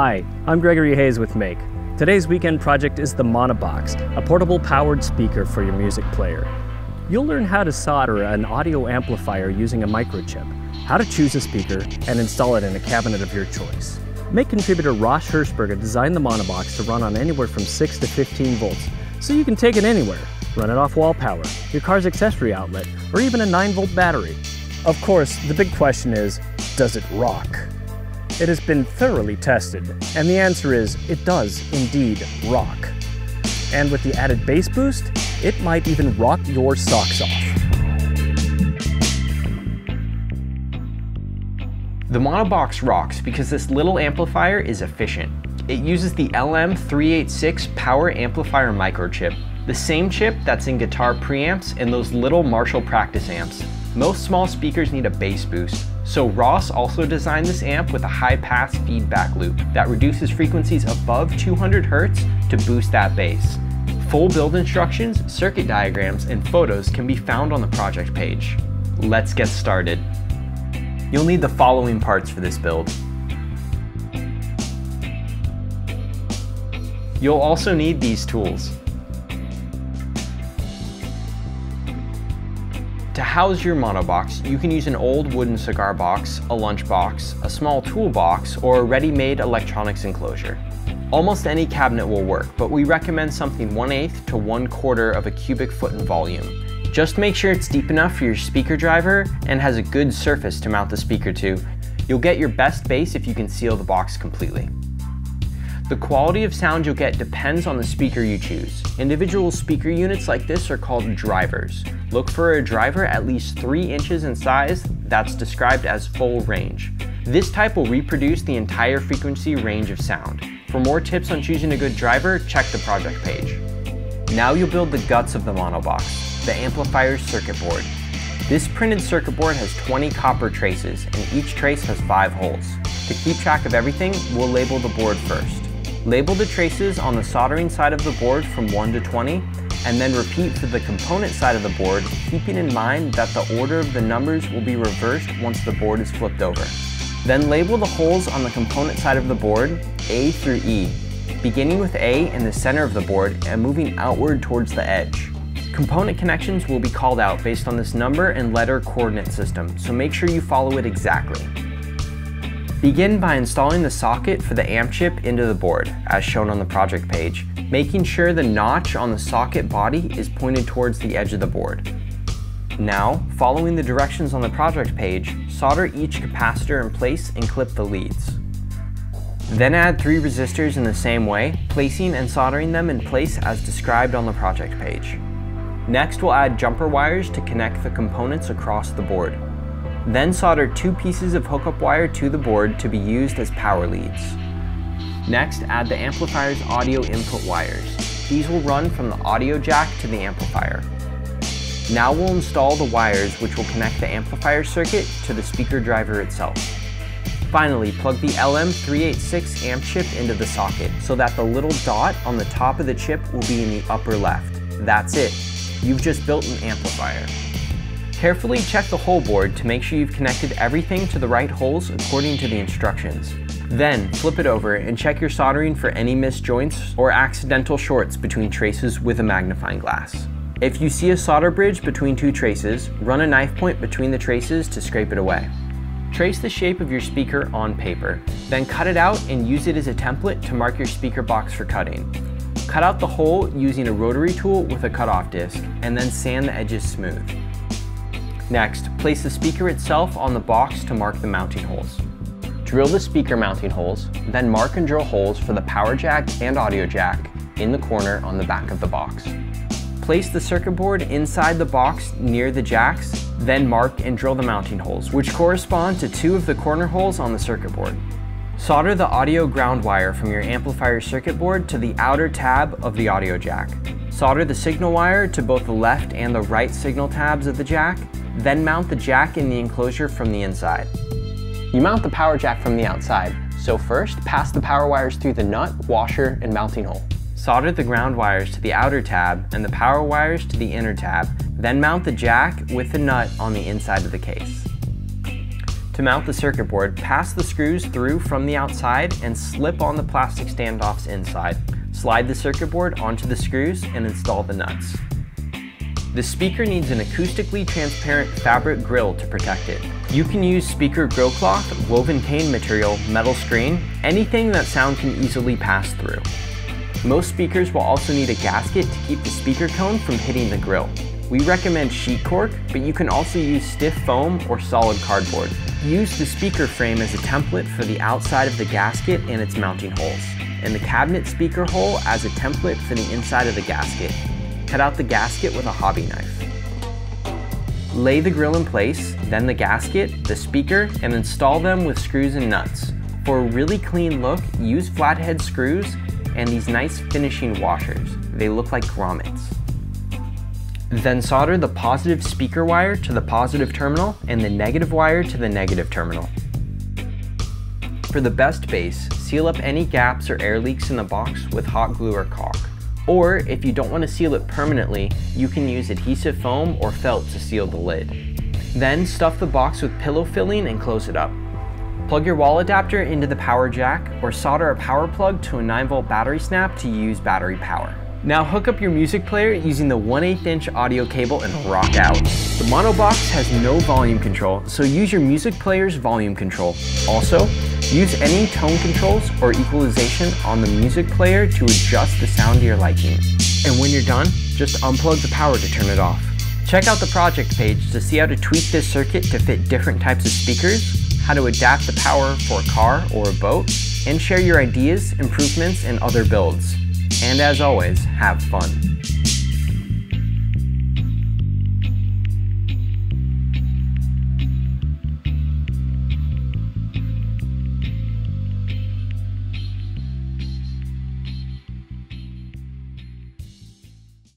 Hi, I'm Gregory Hayes with Make. Today's weekend project is the MonoBox, a portable powered speaker for your music player. You'll learn how to solder an audio amplifier using a microchip, how to choose a speaker, and install it in a cabinet of your choice. Make contributor Ross Hershberger designed the MonoBox to run on anywhere from 6 to 15 volts, so you can take it anywhere, run it off wall power, your car's accessory outlet, or even a 9-volt battery. Of course, the big question is, does it rock? It has been thoroughly tested, and the answer is it does indeed rock. And with the added bass boost, it might even rock your socks off. The MonoBox rocks because this little amplifier is efficient. It uses the LM386 power amplifier microchip, the same chip that's in guitar preamps and those little Marshall practice amps. Most small speakers need a bass boost, so Ross also designed this amp with a high-pass feedback loop that reduces frequencies above 200 Hz to boost that bass. Full build instructions, circuit diagrams, and photos can be found on the project page. Let's get started. You'll need the following parts for this build. You'll also need these tools. To house your MonoBox, you can use an old wooden cigar box, a lunch box, a small toolbox, or a ready-made electronics enclosure. Almost any cabinet will work, but we recommend something 1/8 to 1/4 of a cubic foot in volume. Just make sure it's deep enough for your speaker driver and has a good surface to mount the speaker to. You'll get your best bass if you can seal the box completely. The quality of sound you'll get depends on the speaker you choose. Individual speaker units like this are called drivers. Look for a driver at least 3 inches in size that's described as full range. This type will reproduce the entire frequency range of sound. For more tips on choosing a good driver, check the project page. Now you'll build the guts of the MonoBox, the amplifier's circuit board. This printed circuit board has 20 copper traces, and each trace has 5 holes. To keep track of everything, we'll label the board first. Label the traces on the soldering side of the board from 1 to 20, and then repeat for the component side of the board, keeping in mind that the order of the numbers will be reversed once the board is flipped over. Then label the holes on the component side of the board, A through E, beginning with A in the center of the board and moving outward towards the edge. Component connections will be called out based on this number and letter coordinate system, so make sure you follow it exactly. Begin by installing the socket for the amp chip into the board, as shown on the project page, making sure the notch on the socket body is pointed towards the edge of the board. Now, following the directions on the project page, solder each capacitor in place and clip the leads. Then add 3 resistors in the same way, placing and soldering them in place as described on the project page. Next, we'll add jumper wires to connect the components across the board. Then solder 2 pieces of hookup wire to the board to be used as power leads. Next, add the amplifier's audio input wires. These will run from the audio jack to the amplifier. Now we'll install the wires which will connect the amplifier circuit to the speaker driver itself. Finally, plug the LM386 amp chip into the socket so that the little dot on the top of the chip will be in the upper left. That's it. You've just built an amplifier. Carefully check the whole board to make sure you've connected everything to the right holes according to the instructions. Then flip it over and check your soldering for any missed joints or accidental shorts between traces with a magnifying glass. If you see a solder bridge between 2 traces, run a knife point between the traces to scrape it away. Trace the shape of your speaker on paper, then cut it out and use it as a template to mark your speaker box for cutting. Cut out the hole using a rotary tool with a cutoff disc, and then sand the edges smooth. Next, place the speaker itself on the box to mark the mounting holes. Drill the speaker mounting holes, then mark and drill holes for the power jack and audio jack in the corner on the back of the box. Place the circuit board inside the box near the jacks, then mark and drill the mounting holes, which correspond to 2 of the corner holes on the circuit board. Solder the audio ground wire from your amplifier circuit board to the outer tab of the audio jack. Solder the signal wire to both the left and the right signal tabs of the jack, then mount the jack in the enclosure from the inside. You mount the power jack from the outside, so first pass the power wires through the nut, washer, and mounting hole. Solder the ground wires to the outer tab and the power wires to the inner tab, then mount the jack with the nut on the inside of the case. To mount the circuit board, pass the screws through from the outside and slip on the plastic standoffs inside. Slide the circuit board onto the screws and install the nuts. The speaker needs an acoustically transparent fabric grill to protect it. You can use speaker grill cloth, woven cane material, metal screen, anything that sound can easily pass through. Most speakers will also need a gasket to keep the speaker cone from hitting the grill. We recommend sheet cork, but you can also use stiff foam or solid cardboard. Use the speaker frame as a template for the outside of the gasket and its mounting holes, and the cabinet speaker hole as a template for the inside of the gasket. Cut out the gasket with a hobby knife. Lay the grill in place, then the gasket, the speaker, and install them with screws and nuts. For a really clean look, use flathead screws and these nice finishing washers. They look like grommets. Then solder the positive speaker wire to the positive terminal and the negative wire to the negative terminal. For the best base, seal up any gaps or air leaks in the box with hot glue or caulk. Or if you don't want to seal it permanently, you can use adhesive foam or felt to seal the lid. Then stuff the box with pillow filling and close it up. Plug your wall adapter into the power jack or solder a power plug to a 9-volt battery snap to use battery power. Now hook up your music player using the 1/8" audio cable and rock out. The MonoBox has no volume control, so use your music player's volume control. Also, use any tone controls or equalization on the music player to adjust the sound to your liking. And when you're done, just unplug the power to turn it off. Check out the project page to see how to tweak this circuit to fit different types of speakers, how to adapt the power for a car or a boat, and share your ideas, improvements, and other builds. And as always, have fun.